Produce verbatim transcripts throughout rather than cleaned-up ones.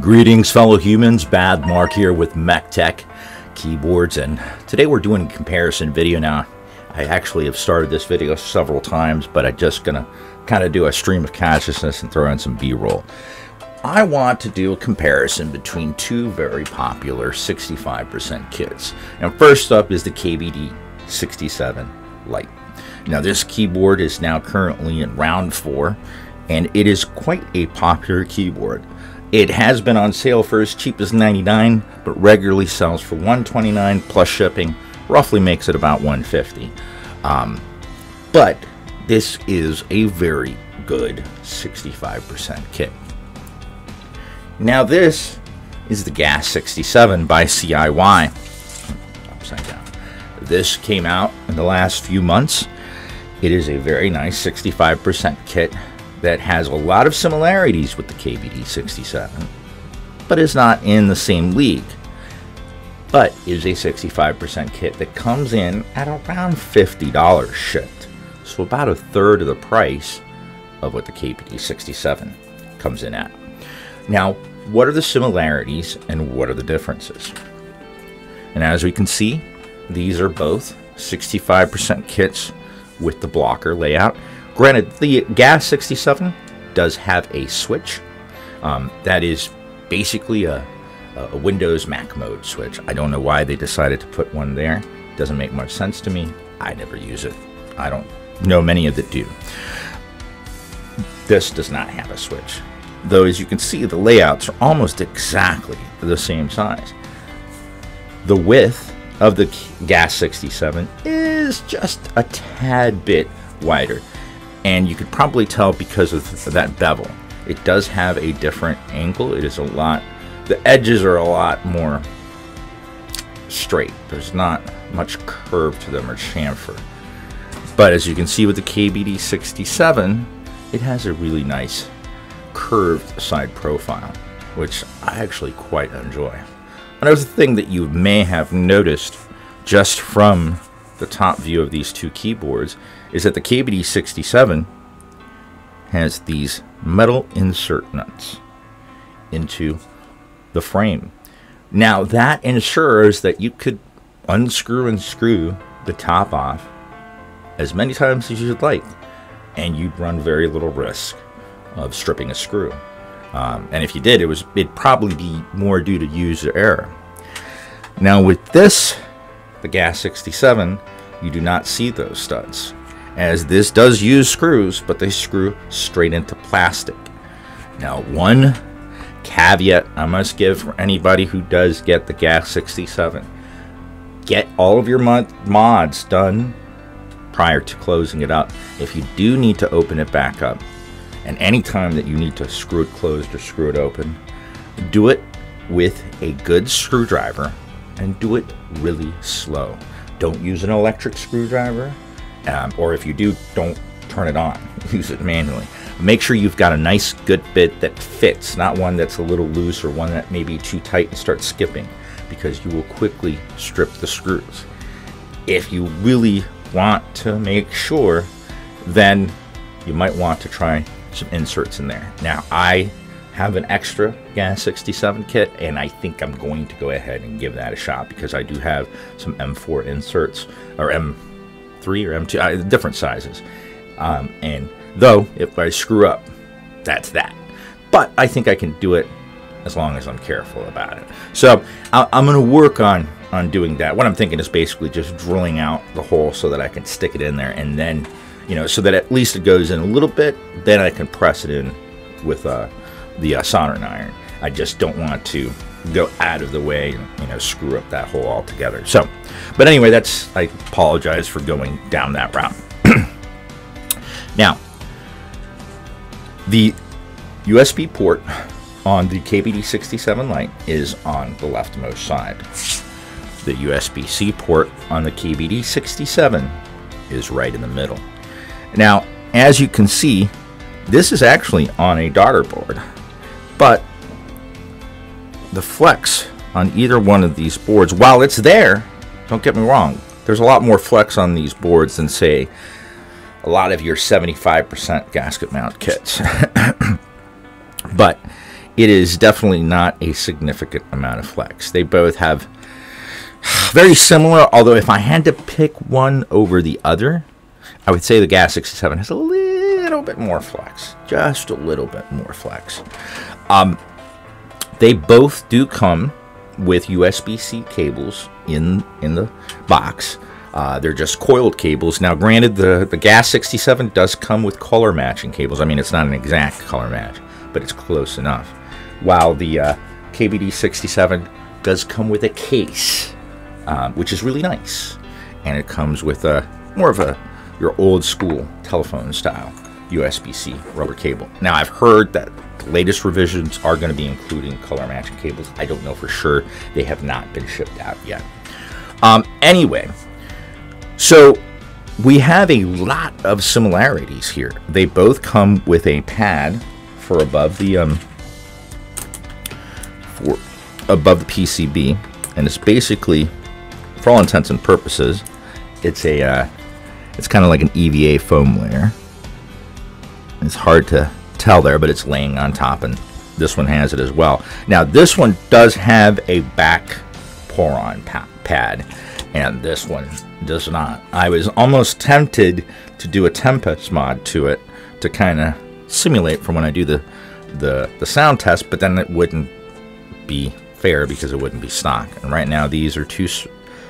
Greetings fellow humans, Bad Mark here with MechTech Keyboards, and today we're doing a comparison video. Now I actually have started this video several times, but I'm just gonna kind of do a stream of consciousness and throw in some b-roll. I want to do a comparison between two very popular sixty-five percent kits. And first up is the K B D sixty-seven Lite. Now this keyboard is now currently in round four, and it is quite a popular keyboard. It has been on sale for as cheap as ninety-nine dollars, but regularly sells for one twenty-nine dollars plus shipping, roughly makes it about one fifty. Um, but this is a very good sixty-five percent kit. Now this is the G A S sixty-seven by C I Y. Upside down. This came out in the last few months. It is a very nice sixty-five percent kit that has a lot of similarities with the K B D sixty-seven, but is not in the same league, but is a sixty-five percent kit that comes in at around fifty dollars shipped. So about a third of the price of what the K B D sixty-seven comes in at. Now, what are the similarities and what are the differences? And as we can see, these are both sixty-five percent kits with the blocker layout. Granted, the G A S sixty-seven does have a switch. Um, that is basically a, a Windows Mac mode switch. I don't know why they decided to put one there. Doesn't make much sense to me. I never use it. I don't know many that do. This does not have a switch. Though, as you can see, the layouts are almost exactly the same size. The width of the G A S sixty-seven is just a tad bit wider, and you could probably tell because of that bevel. It does have a different angle. It is a lot, the edges are a lot more straight. There's not much curve to them or chamfer. But as you can see with the K B D sixty-seven, it has a really nice curved side profile, which I actually quite enjoy. Another thing that you may have noticed just from the top view of these two keyboards is that the K B D sixty-seven has these metal insert nuts into the frame. Now that ensures that you could unscrew and screw the top off as many times as you'd like, and you'd run very little risk of stripping a screw. Um, and if you did, it was it'd probably be more due to user error. Now with this, the G A S sixty-seven, you do not see those studs, as this does use screws, but they screw straight into plastic. Now one caveat I must give for anybody who does get the G A S sixty-seven, get all of your mod mods done prior to closing it up. If you do need to open it back up, and any time that you need to screw it closed or screw it open, do it with a good screwdriver, and do it really slow. Don't use an electric screwdriver, um, or if you do, don't turn it on. Use it manually. Make sure you've got a nice good bit that fits, not one that's a little loose or one that may be too tight and starts skipping, because you will quickly strip the screws. If you really want to make sure, then you might want to try some inserts in there. Now I have an extra G A S sixty-seven kit, and I think I'm going to go ahead and give that a shot, because I do have some M four inserts, or M three or M two, uh, different sizes. Um, and though if I screw up, that's that. But I think I can do it as long as I'm careful about it. So I'll, I'm going to work on on doing that. What I'm thinking is basically just drilling out the hole so that I can stick it in there, and then, you know, so that at least it goes in a little bit. Then I can press it in with uh, the uh, soldering iron. I just don't want to go out of the way and, you know, screw up that hole altogether. So, but anyway, that's, I apologize for going down that route. Now, the U S B port on the K B D sixty-seven Lite is on the leftmost side. The U S B C port on the K B D sixty-seven is right in the middle. Now, as you can see, this is actually on a daughter board, but the flex on either one of these boards, while it's there, don't get me wrong, There's a lot more flex on these boards than, say, a lot of your seventy-five percent gasket mount kits. But it is definitely not a significant amount of flex. They both have very similar, although if I had to pick one over the other, I would say the GAS sixty-seven has a little bit more flex. Just a little bit more flex. Um, they both do come with U S B C cables in in the box. Uh, they're just coiled cables. Now, granted, the, the GAS sixty-seven does come with color matching cables. I mean, it's not an exact color match, but it's close enough. While the uh, K B D sixty-seven does come with a case, um, which is really nice. And it comes with a, more of a your old school telephone style U S B C rubber cable. Now, I've heard that the latest revisions are going to be including color matching cables. I don't know for sure. They have not been shipped out yet. Um, anyway, so we have a lot of similarities here. They both come with a pad for above the um, for above the P C B, and it's basically, for all intents and purposes, it's a uh, it's kind of like an E V A foam layer. It's hard to tell there, but it's laying on top, and this one has it as well. Now, this one does have a back pour-on pa pad, and this one does not. I was almost tempted to do a Tempest mod to it to kind of simulate for when I do the, the the sound test, but then it wouldn't be fair because it wouldn't be stock. And right now, these are two.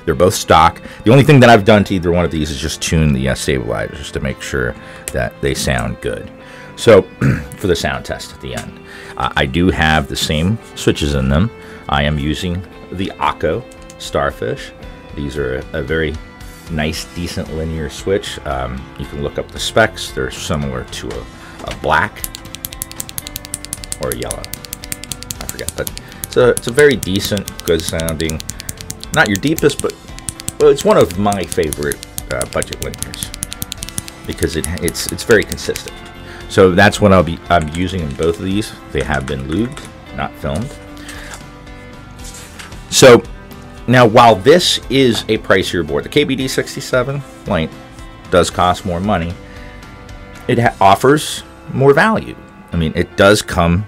They're both stock. The only thing that I've done to either one of these is just tune the uh, stabilizers to make sure that they sound good. So for the sound test at the end, uh, I do have the same switches in them. I am using the Akko Starfish. These are a, a very nice, decent linear switch. Um, you can look up the specs. They're similar to a, a black or a yellow. I forget, but it's a, it's a very decent, good sounding. Not your deepest, but well, it's one of my favorite uh, budget linears because it, it's it's very consistent. So that's what I'll be I'm using in both of these. They have been lubed, not filmed. So now, while this is a pricier board, the K B D sixty-seven Lite does cost more money. It ha offers more value. I mean, it does come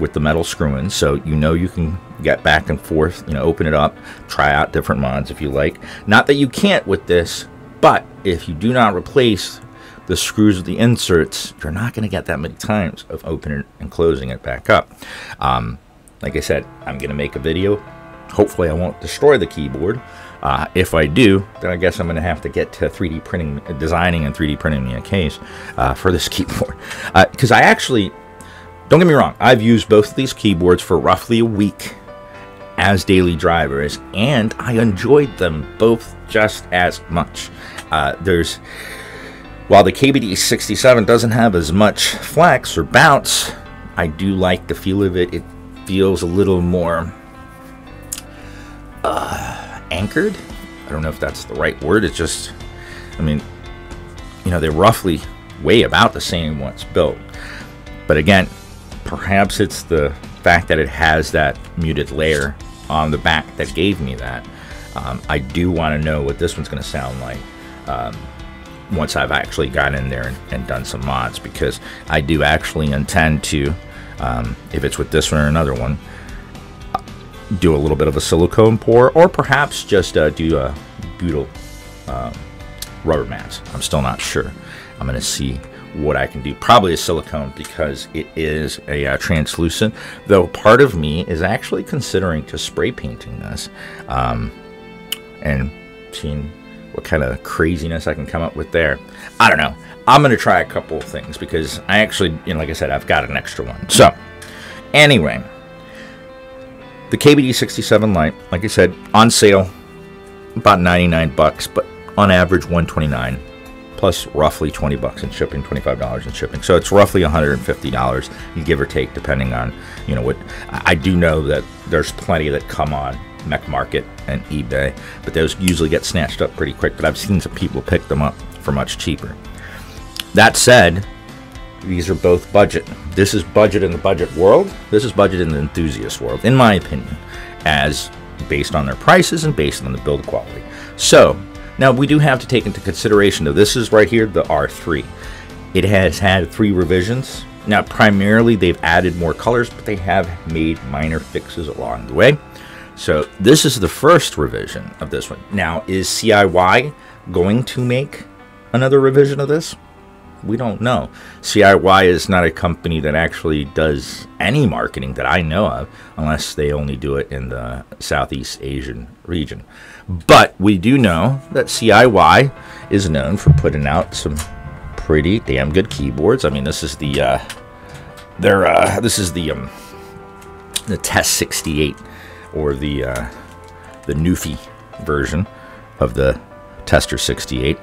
with the metal screw-in, so you know you can get back and forth, you know, open it up, try out different mods if you like. Not that you can't with this, but if you do not replace the screws with the inserts, you're not going to get that many times of opening and closing it back up. Um, like I said, I'm going to make a video. Hopefully I won't destroy the keyboard. Uh, if I do, then I guess I'm going to have to get to three D printing, designing and three D printing me a case uh, for this keyboard. Because uh, I actually, don't get me wrong, I've used both of these keyboards for roughly a week as daily drivers, and I enjoyed them both just as much. Uh, there's, while the K B D sixty-seven doesn't have as much flex or bounce, I do like the feel of it. It feels a little more uh, anchored. I don't know if that's the right word. It's just, I mean, you know, they're roughly way about the same once built. But again, perhaps it's the fact that it has that muted layer on the back that gave me that. um, I do want to know what this one's going to sound like um, once I've actually got in there and, and done some mods, because I do actually intend to, um, if it's with this one or another one, do a little bit of a silicone pour, or perhaps just uh, do a butyl um, rubber mats. I'm still not sure. I'm going to see what I can do. Probably a silicone, because it is a uh, translucent, though part of me is actually considering just spray painting this um, and seeing what kind of craziness I can come up with there. I don't know. I'm going to try a couple of things, because I actually, you know, like I said, I've got an extra one. So anyway, the K B D sixty-seven Lite, like I said, on sale about ninety-nine bucks, but on average one twenty-nine, plus roughly twenty bucks in shipping, twenty-five dollars in shipping. So it's roughly one hundred fifty dollars, give or take, depending on, you know, what. I do know that there's plenty that come on Mech Market and eBay, but those usually get snatched up pretty quick. But I've seen some people pick them up for much cheaper. That said, these are both budget. This is budget in the budget world. This is budget in the enthusiast world, in my opinion, as based on their prices and based on the build quality. So Now we do have to take into consideration though, this is right here, the R three. It has had three revisions. Now primarily they've added more colors, but they have made minor fixes along the way. So this is the first revision of this one. Now is C I Y going to make another revision of this? We don't know. C I Y is not a company that actually does any marketing that I know of, unless they only do it in the Southeast Asian region. But we do know that C I Y is known for putting out some pretty damn good keyboards. I mean, this is the uh, their uh, this is the um, the Test sixty-eight or the uh, the Newfie version of the Tester sixty-eight.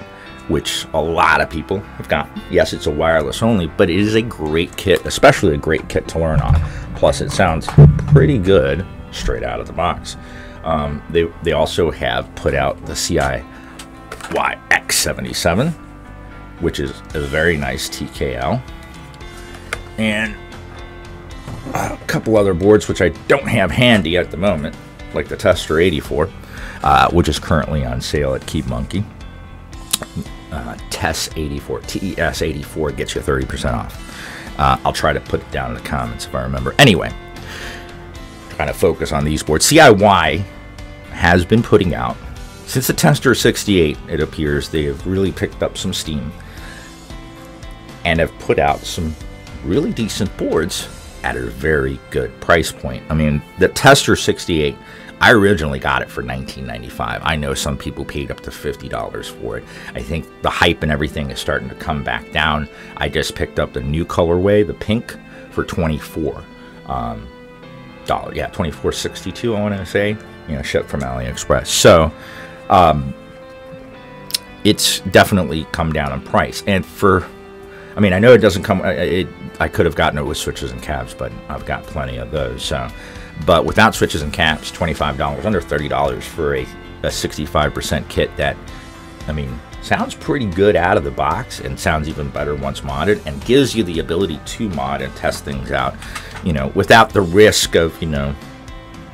Which a lot of people have got. Yes, it's a wireless only, but it is a great kit, especially a great kit to learn on. Plus, it sounds pretty good straight out of the box. Um, they, they also have put out the C I Y X seventy-seven, which is a very nice T K L. And a couple other boards, which I don't have handy at the moment, like the Tester eighty-four, uh, which is currently on sale at KeebMonkey. Uh, Test eighty-four T E S eighty-four gets you thirty percent off. uh, I'll try to put it down in the comments if I remember. Anyway, trying to focus on these boards. C I Y has been putting out since the Tester sixty-eight, it appears they have really picked up some steam and have put out some really decent boards at a very good price point. I mean, the Tester sixty-eight, I originally got it for nineteen ninety-five. I know some people paid up to fifty dollars for it. I think the hype and everything is starting to come back down. I just picked up the new colorway, the pink, for twenty-four dollars. Um, yeah, twenty-four sixty-two, I want to say. You know, shipped from AliExpress. So, um, it's definitely come down in price. And for, I mean, I know it doesn't come, it, I could have gotten it with switches and caps, but I've got plenty of those, so. But without switches and caps, twenty-five dollars, under thirty dollars for a, a sixty-five percent kit that, I mean, sounds pretty good out of the box and sounds even better once modded and gives you the ability to mod and test things out, you know, without the risk of, you know,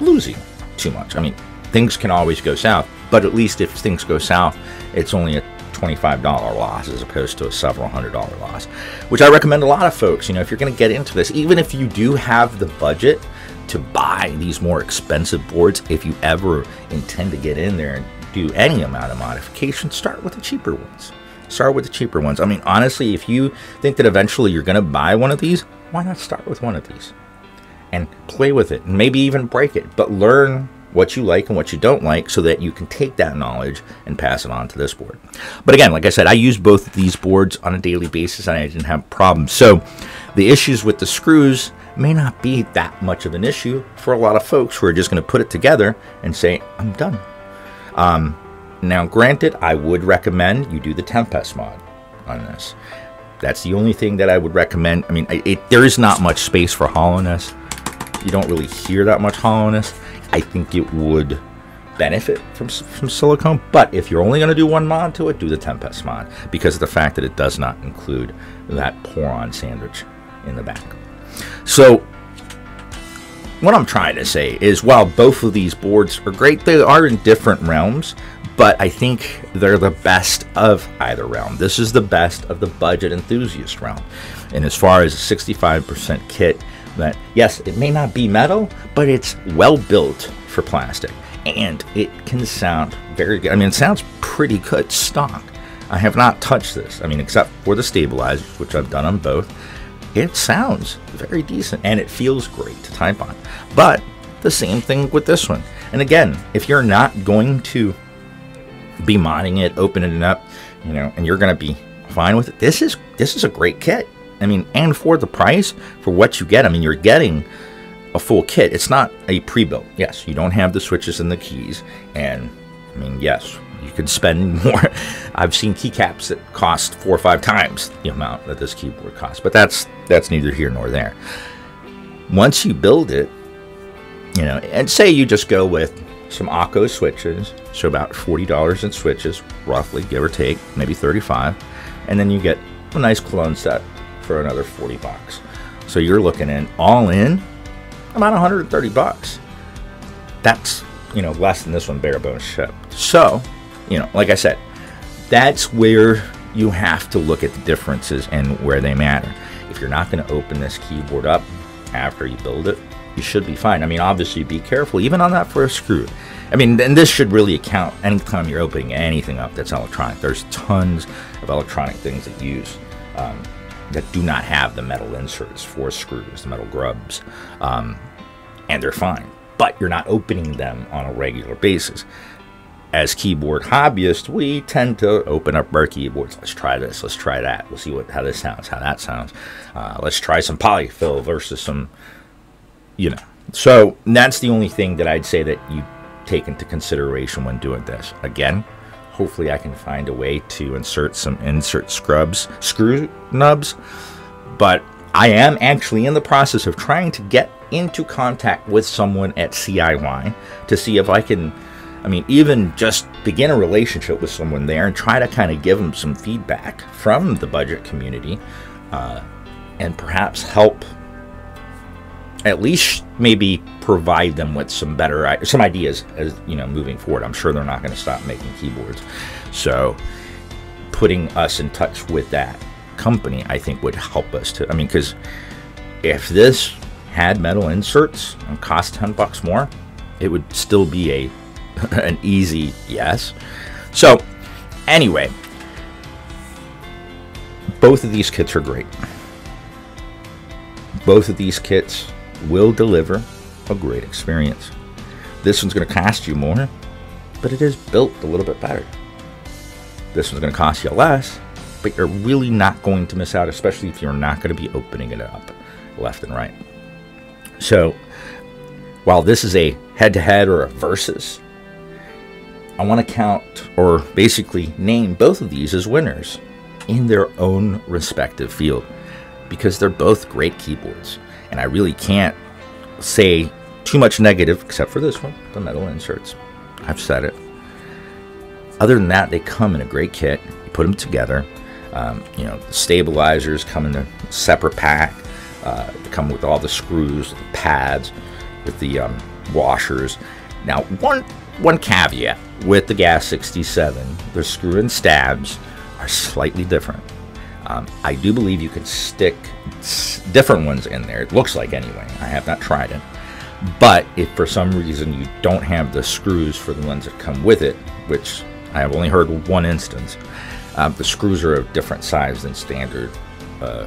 losing too much. I mean, things can always go south, but at least if things go south, it's only a twenty-five dollar loss as opposed to a several hundred dollar loss, which I recommend a lot of folks. You know, if you're going to get into this, even if you do have the budget to buy these more expensive boards, if you ever intend to get in there and do any amount of modification, start with the cheaper ones. Start with the cheaper ones. I mean, honestly, if you think that eventually you're going to buy one of these, why not start with one of these and play with it and maybe even break it, but learn what you like and what you don't like so that you can take that knowledge and pass it on to this board. But again, like I said, I use both of these boards on a daily basis and I didn't have problems. So the issues with the screws may not be that much of an issue for a lot of folks who are just going to put it together and say, I'm done. Um, now, granted, I would recommend you do the Tempest mod on this. That's the only thing that I would recommend. I mean, it, it, there is not much space for hollowness. You don't really hear that much hollowness. I think it would benefit from, from silicone, but if you're only going to do one mod to it, do the Tempest mod because of the fact that it does not include that pour-on sandwich in the back. So what I'm trying to say is while both of these boards are great, they are in different realms, but I think they're the best of either realm. This is the best of the budget enthusiast realm. And as far as a sixty-five percent kit, that yes, it may not be metal, but it's well built for plastic and it can sound very good. I mean, it sounds pretty good stock. I have not touched this, I mean, except for the stabilizers, which I've done on both. It sounds very decent and it feels great to type on. But the same thing with this one. And again, if you're not going to be modding it, opening it up, you know, and you're going to be fine with it, this is this is a great kit. I mean, and for the price, for what you get, I mean, you're getting a full kit. It's not a pre-built. Yes, you don't have the switches and the keys. And, I mean, yes, you could spend more. I've seen keycaps that cost four or five times the amount that this keyboard costs. But that's that's neither here nor there. Once you build it, you know, and say you just go with some Akko switches, so about forty dollars in switches, roughly, give or take, maybe thirty-five dollars. And then you get a nice clone set for another forty bucks. So you're looking in all in about one hundred thirty bucks. That's, you know, less than this one bare bones shipped. So, you know, like I said, that's where you have to look at the differences and where they matter. If you're not going to open this keyboard up after you build it, you should be fine. I mean, obviously be careful even on that first screw. I mean, and this should really account anytime you're opening anything up that's electronic. There's tons of electronic things that use um, that do not have the metal inserts for screws, the metal grubs, um, and they're fine. But you're not opening them on a regular basis. As keyboard hobbyists, we tend to open up our keyboards. Let's try this. Let's try that. We'll see what how this sounds, how that sounds. Uh, let's try some polyfill versus some, you know. So that's the only thing that I'd say that you take into consideration when doing this. Again, hopefully I can find a way to insert some insert scrubs, screw nubs. But I am actually in the process of trying to get into contact with someone at C I Y to see if I can, I mean, even just begin a relationship with someone there and try to kind of give them some feedback from the budget community, uh, and perhaps help at least maybe provide them with some better, some ideas as, you know, moving forward. I'm sure they're not going to stop making keyboards. So putting us in touch with that company, I think would help us to, I mean, because if this had metal inserts and cost ten bucks more, it would still be a an easy yes. So anyway, both of these kits are great. Both of these kits will deliver a great experience. This one's going to cost you more, but it is built a little bit better. This one's going to cost you less, but you're really not going to miss out, especially if you're not going to be opening it up left and right. So while this is a head-to-head or a versus, I want to count or basically name both of these as winners in their own respective field, because they're both great keyboards. And I really can't say too much negative, except for this one, the metal inserts. I've said it. Other than that, they come in a great kit. You put them together. Um, you know, the stabilizers come in a separate pack. Uh, they come with all the screws, the pads, with the um, washers. Now, one One caveat with the G A S sixty-seven, the screw and stabs are slightly different. Um, I do believe you can stick different ones in there. It looks like anyway. I have not tried it. But if for some reason you don't have the screws for the ones that come with it, which I have only heard one instance, um, the screws are of different size than standard uh,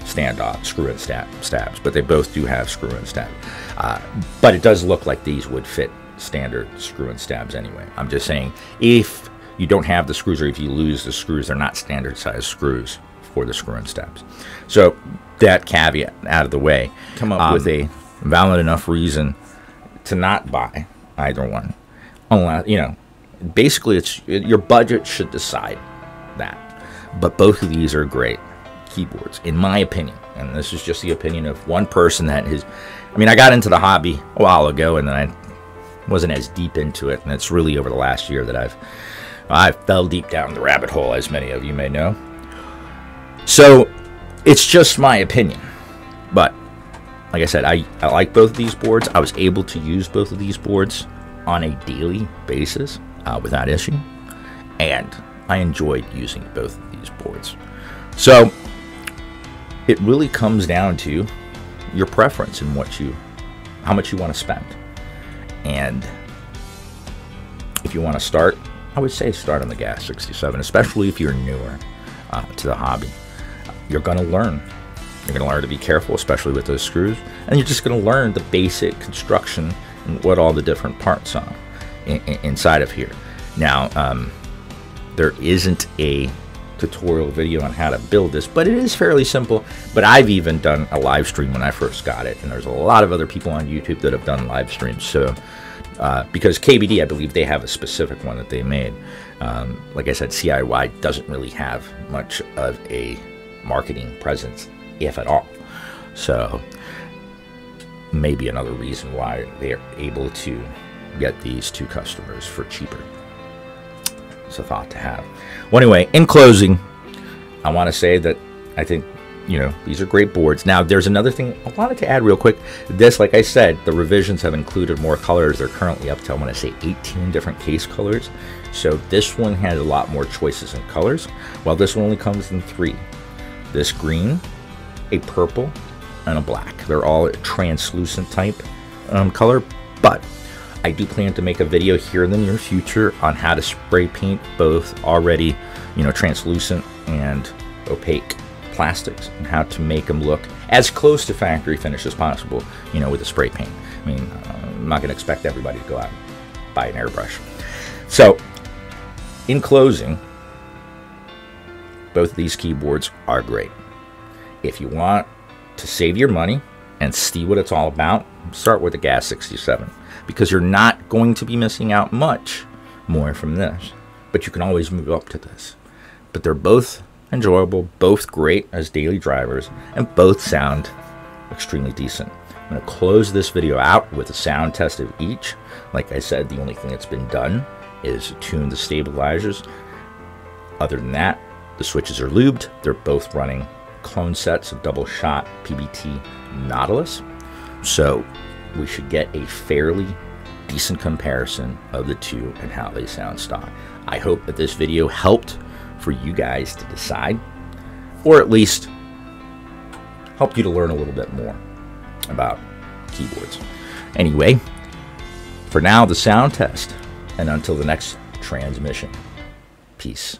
standoff screw and stab stabs. But they both do have screw and stab. Uh, but it does look like these would fit standard screw and stabs anyway. I'm just saying, if you don't have the screws or if you lose the screws, they're not standard size screws for the screw and stabs. So that caveat out of the way, come up um, with a valid enough reason to not buy either one. Unless, you know, basically it's it, your budget should decide that. But both of these are great keyboards, in my opinion. And this is just the opinion of one person that has, I mean, I got into the hobby a while ago and then I wasn't as deep into it, and it's really over the last year that I've I fell deep down the rabbit hole, as many of you may know. So it's just my opinion, but like I said, I, I like both of these boards. I was able to use both of these boards on a daily basis uh, without issue, and I enjoyed using both of these boards. So it really comes down to your preference and what you how much you want to spend. And if you want to start, I would say start on the G A S sixty-seven, especially if you're newer uh, to the hobby. You're going to learn. You're going to learn to be careful, especially with those screws. And you're just going to learn the basic construction and what all the different parts are in, in, inside of here. Now, um, there isn't a tutorial video on how to build this, but it is fairly simple. But I've even done a live stream when I first got it, and there's a lot of other people on YouTube that have done live streams. So uh, because K B D, I believe they have a specific one that they made. Um, like I said, C I Y doesn't really have much of a marketing presence, if at all. So maybe another reason why they're able to get these two customers for cheaper. It's a thought to have. Well, anyway, in closing, I want to say that I think you know, these are great boards. Now, there's another thing I wanted to add real quick. This, like I said, the revisions have included more colors. They're currently up to, I want to say, eighteen different case colors. So this one has a lot more choices in colors, while this one only comes in three. This green, a purple, and a black. They're all a translucent type um, color, but I do plan to make a video here in the near future on how to spray paint both already, you know, translucent and opaque plastics, and how to make them look as close to factory finish as possible, you know, with a spray paint. I mean, uh, I'm not going to expect everybody to go out and buy an airbrush. So, in closing, both of these keyboards are great. If you want to save your money and see what it's all about, start with the GAS sixty-seven, because you're not going to be missing out much more from this, but you can always move up to this. But they're both enjoyable, both great as daily drivers, and both sound extremely decent. I'm going to close this video out with a sound test of each. Like I said, the only thing that's been done is tune the stabilizers. Other than that, the switches are lubed. They're both running clone sets of double shot P B T Nautilus, so we should get a fairly decent comparison of the two and how they sound stock. I hope that this video helped for you guys to decide, or at least help you to learn a little bit more about keyboards. Anyway, for now, the sound test, and until the next transmission, peace.